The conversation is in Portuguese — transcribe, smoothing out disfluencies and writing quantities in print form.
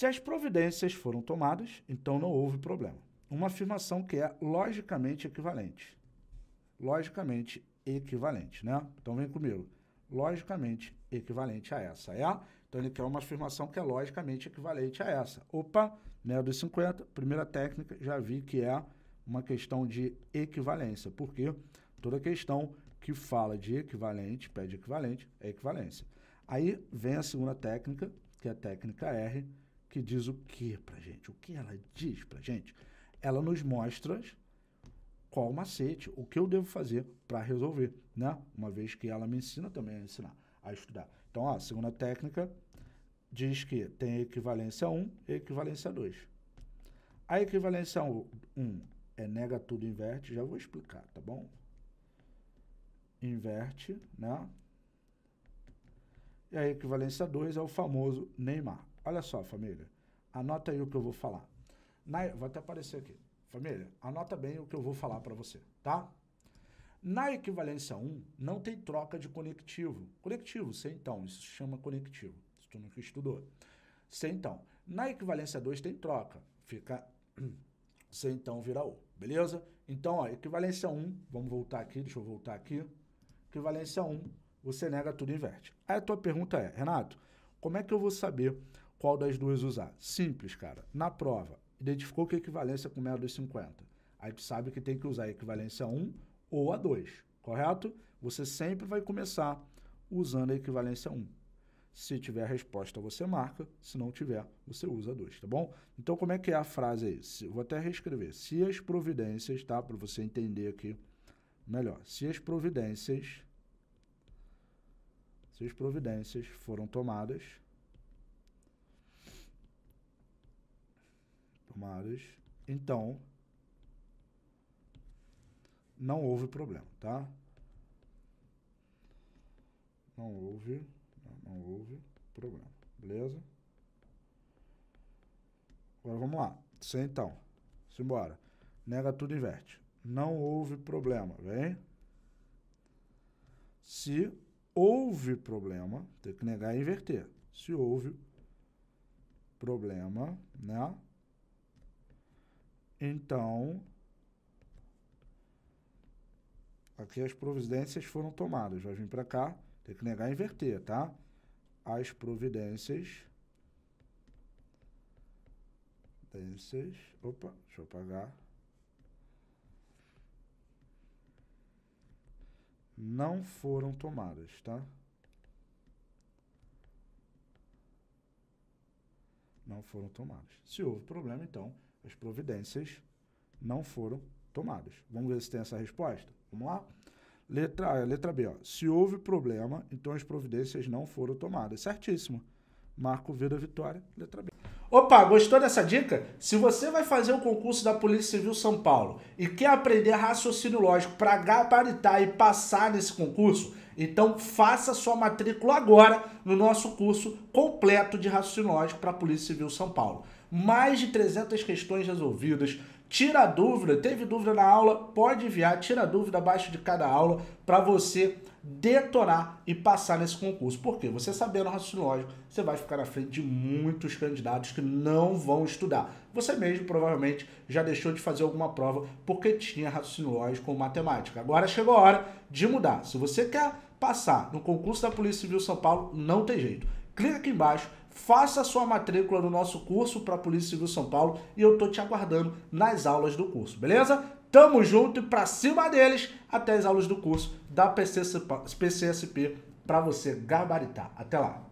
Se as providências foram tomadas, então não houve problema. Uma afirmação que é logicamente equivalente. Logicamente equivalente, né? Então vem comigo. Logicamente equivalente a essa, é? Então ele quer uma afirmação que é logicamente equivalente a essa. Opa, né, dos 50, primeira técnica, já vi que é uma questão de equivalência, porque toda questão que fala de equivalente, pede equivalente, é equivalência. Aí vem a segunda técnica, que é a técnica R, que diz o que pra gente? O que ela diz pra gente? Ela nos mostra qual o macete, o que eu devo fazer para resolver, né? Uma vez que ela me ensina também a ensinar, a estudar. Então, ó, a segunda técnica diz que tem equivalência 1 e equivalência 2. A equivalência 1 é nega tudo, inverte, já vou explicar, tá bom? Inverte, né? E a equivalência 2 é o famoso Neymar. Olha só, família, anota aí o que eu vou falar. Vou até aparecer aqui. Família, anota bem o que eu vou falar para você, tá? Na equivalência 1, não tem troca de conectivo. Conectivo, sei então, isso se chama conectivo, se tu nunca estudou. Sei então. Na equivalência 2 tem troca, fica sei então vira O, beleza? Então, ó, equivalência 1, vamos voltar aqui, deixa eu voltar aqui. Equivalência 1, você nega tudo e inverte. Aí a tua pergunta é, Renato, como é que eu vou saber qual das duas usar? Simples, cara, na prova. Identificou que a equivalência com 0,250. Aí tu sabe que tem que usar a equivalência a 1 ou a 2, correto? Você sempre vai começar usando a equivalência a 1. Se tiver a resposta, você marca. Se não tiver, você usa a 2, tá bom? Então, como é que é a frase aí? Eu vou até reescrever. Se as providências, tá? Para você entender aqui melhor. Se as providências foram tomadas... então, não houve problema, tá? Não houve problema, beleza? Agora vamos lá, sem então, simbora. Nega tudo, inverte. Não houve problema, vem? Se houve problema, tem que negar e inverter. Se houve problema, né? Então, aqui as providências foram tomadas. Vai vir para cá, tem que negar e inverter, tá? As providências, opa, deixa eu apagar. Não foram tomadas, tá? Não foram tomadas. Se houve problema, então... as providências não foram tomadas. Vamos ver se tem essa resposta? Vamos lá? Letra B, ó. Se houve problema, então as providências não foram tomadas. Certíssimo. Marco V da vitória, letra B. Opa, gostou dessa dica? Se você vai fazer o concurso da Polícia Civil São Paulo e quer aprender raciocínio lógico para gabaritar e passar nesse concurso, então faça sua matrícula agora no nosso curso completo de raciocínio lógico para a Polícia Civil São Paulo. Mais de 300 questões resolvidas, tira dúvida, teve dúvida na aula, pode enviar, tira dúvida abaixo de cada aula para você detonar e passar nesse concurso. Por quê? Você sabendo o raciocínio lógico, você vai ficar na frente de muitos candidatos que não vão estudar. Você mesmo provavelmente já deixou de fazer alguma prova porque tinha raciocínio lógico ou matemática. Agora chegou a hora de mudar. Se você quer passar no concurso da Polícia Civil São Paulo, não tem jeito. Clica aqui embaixo, faça a sua matrícula no nosso curso para a Polícia Civil São Paulo e eu tô te aguardando nas aulas do curso, beleza? Tamo junto e pra cima deles até as aulas do curso da PCSP para você gabaritar. Até lá!